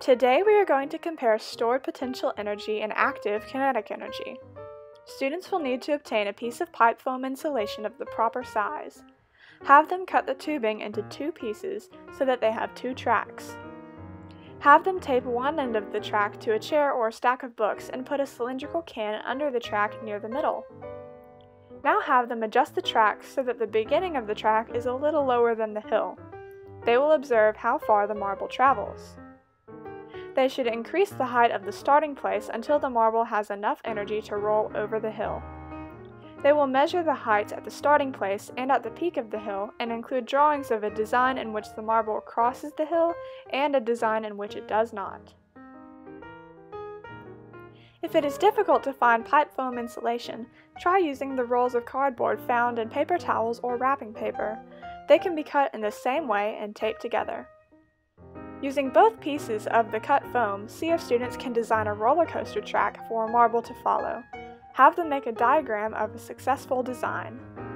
Today we are going to compare stored potential energy and active kinetic energy. Students will need to obtain a piece of pipe foam insulation of the proper size. Have them cut the tubing into two pieces so that they have two tracks. Have them tape one end of the track to a chair or a stack of books and put a cylindrical can under the track near the middle. Now have them adjust the track so that the beginning of the track is a little lower than the hill. They will observe how far the marble travels. They should increase the height of the starting place until the marble has enough energy to roll over the hill. They will measure the heights at the starting place and at the peak of the hill and include drawings of a design in which the marble crosses the hill and a design in which it does not. If it is difficult to find pipe foam insulation, try using the rolls of cardboard found in paper towels or wrapping paper. They can be cut in the same way and taped together. Using both pieces of the cut foam, see if students can design a roller coaster track for a marble to follow. Have them make a diagram of a successful design.